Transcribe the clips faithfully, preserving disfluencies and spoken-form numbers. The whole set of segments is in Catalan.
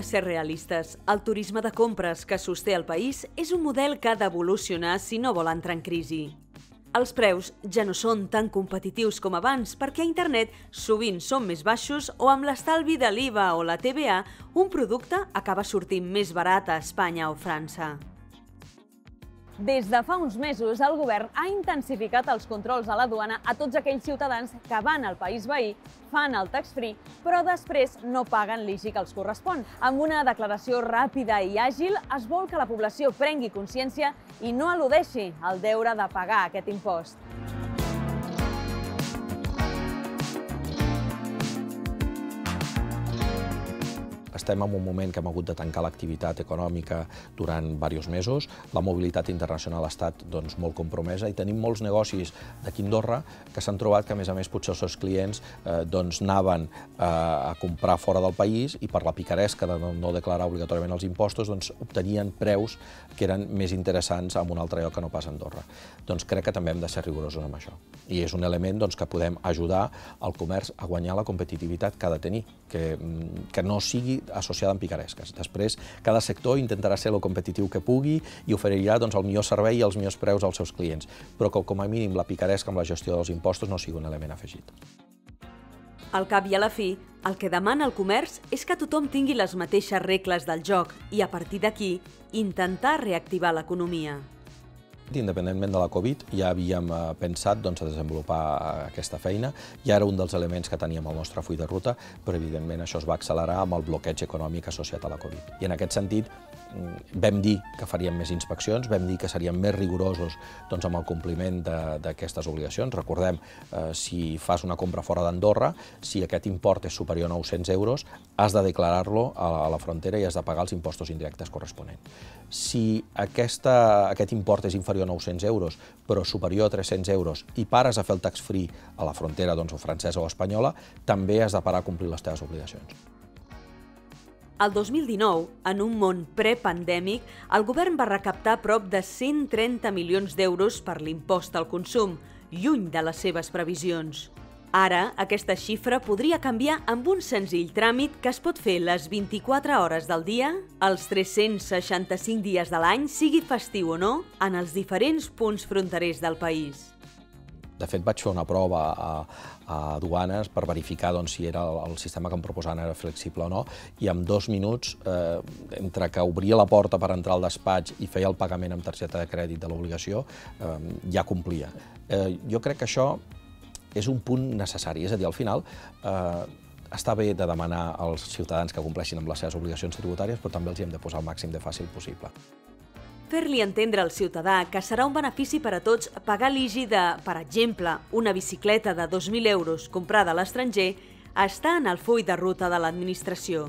de ser realistes, el turisme de compres que sosté el país és un model que ha d'evolucionar si no vol entrar en crisi. Els preus ja no són tan competitius com abans perquè a internet sovint són més baixos o amb l'estalvi de l'I V A o la T V A un producte acaba sortint més barat a Espanya o França. Des de fa uns mesos, el govern ha intensificat els controls a la duana a tots aquells ciutadans que van al país veí, fan el tax-free, però després no paguen l'I G I que els correspon. Amb una declaració ràpida i àgil, es vol que la població prengui consciència i no eludeixi el deure de pagar aquest impost. Estem en un moment que hem hagut de tancar l'activitat econòmica durant diversos mesos. La mobilitat internacional ha estat doncs, molt compromesa i tenim molts negocis d'aquí Andorra que s'han trobat que, a més a més, potser els seus clients eh, doncs, anaven eh, a comprar fora del país i per la picaresca de no declarar obligatòriament els impostos doncs, obtenien preus que eren més interessants en un altre lloc que no pas a Andorra. Doncs crec que també hem de ser rigorosos amb això. I és un element doncs, que podem ajudar al comerç a guanyar la competitivitat que ha de tenir, que, que no sigui associada amb picaresques. Després, cada sector intentarà ser el competitiu que pugui i oferirà doncs, el millor servei i els millors preus als seus clients, però que, com a mínim, la picaresca amb la gestió dels impostos no sigui un element afegit. Al cap i a la fi, el que demana el comerç és que tothom tingui les mateixes regles del joc i, a partir d'aquí, intentar reactivar l'economia. Independentment de la Covid, ja havíem pensat doncs, a desenvolupar aquesta feina, ja era un dels elements que teníem al nostre full de ruta, però evidentment això es va accelerar amb el bloqueig econòmic associat a la Covid. I en aquest sentit vam dir que faríem més inspeccions, vam dir que seríem més rigorosos doncs, amb el compliment d'aquestes obligacions. Recordem, eh, si fas una compra fora d'Andorra, si aquest import és superior a nou-cents euros, has de declarar-lo a la frontera i has de pagar els impostos indirectes corresponents. Si aquesta, aquest import és inferior a nou-cents euros, però superior a tres-cents euros, i pares a fer el tax-free a la frontera doncs, o francesa o espanyola, també has de parar a complir les teves obligacions. El dos mil dinou, en un món prepandèmic, el govern va recaptar prop de cent trenta milions d'euros per l'impost al consum, lluny de les seves previsions. Ara, aquesta xifra podria canviar amb un senzill tràmit que es pot fer les vint-i-quatre hores del dia, els tres-cents seixanta-cinc dies de l'any, sigui festiu o no, en els diferents punts fronterers del país. De fet, vaig fer una prova a, a Duanes per verificar doncs, si era el, el sistema que em proposaven era flexible o no, i en dos minuts, eh, entre que obria la porta per entrar al despatx i feia el pagament amb targeta de crèdit de l'obligació, eh, ja complia. Eh, jo crec que això és un punt necessari, és a dir, al final, eh, està bé de demanar als ciutadans que compleixin amb les seves obligacions tributàries, però també els hi hem de posar el màxim de fàcil possible. Fer-li entendre al ciutadà que serà un benefici per a tots pagar l'I G I de, per exemple, una bicicleta de dos mil euros comprada a l'estranger està en el full de ruta de l'administració.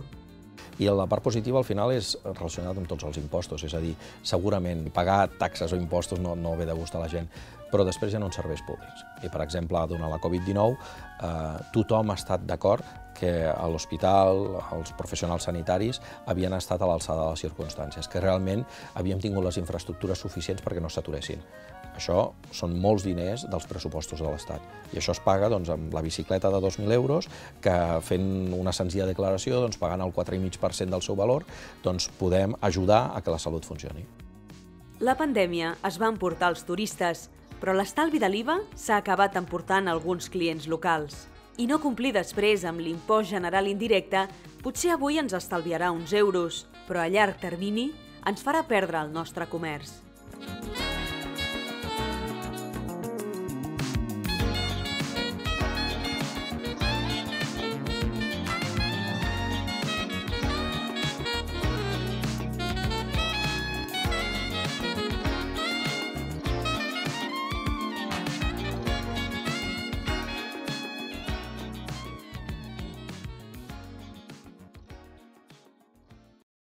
I la part positiva, al final, és relacionada amb tots els impostos. És a dir, segurament pagar taxes o impostos no, no ve de gust a la gent, però després hi ha uns serveis públics. I, per exemple, durant la Covid dinou, eh, tothom ha estat d'acord que a l'hospital, els professionals sanitaris, havien estat a l'alçada de les circumstàncies, que realment havíem tingut les infraestructures suficients perquè no s'aturessin. Això són molts diners dels pressupostos de l'Estat. I això es paga doncs, amb la bicicleta de dos mil euros, que fent una senzilla declaració, doncs, pagant el quatre coma cinc per cent del seu valor, doncs, podem ajudar a que la salut funcioni. La pandèmia es va emportar els turistes, però l'estalvi de l'I V A s'ha acabat emportant alguns clients locals. I no complir després amb l'impost general indirecte potser avui ens estalviarà uns euros, però a llarg termini ens farà perdre el nostre comerç.